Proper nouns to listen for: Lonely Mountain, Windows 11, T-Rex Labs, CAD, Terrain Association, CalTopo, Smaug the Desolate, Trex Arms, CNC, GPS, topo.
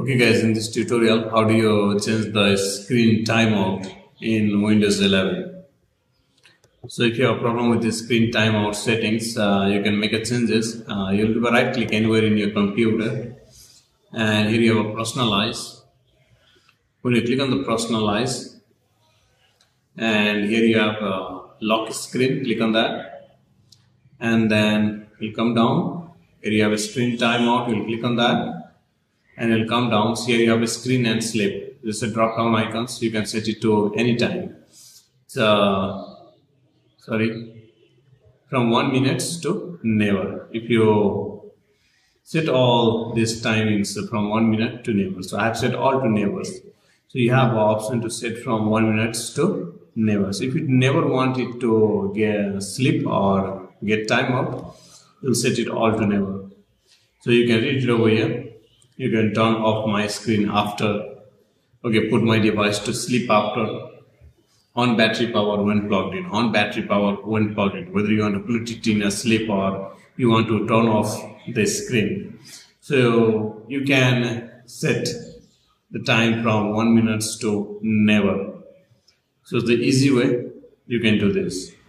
Okay guys, in this tutorial, how do you change the screen timeout in Windows 11? So if you have a problem with the screen timeout settings, you can make a changes. You'll do a right click anywhere in your computer, and here you have a personalize. When you click on the personalize, and here you have a lock screen, click on that, and then you'll come down. Here you have a screen timeout, you'll click on that. And it'll come down. So here you have a screen and sleep. There's a drop down icon, so you can set it to any time. From 1 minute to never. If you set all these timings from 1 minute to never. So I have set all to never. So you have an option to set from 1 minute to never. So if you never want it to get sleep or get time up, you'll set it all to never. So you can read it over here. You can turn off my screen after. Okay, put my device to sleep after. On battery power when plugged in. On battery power when plugged in. Whether you want to put it in a sleep or you want to turn off the screen. So you can set the time from 1 minute to never. So it's the easy way you can do this.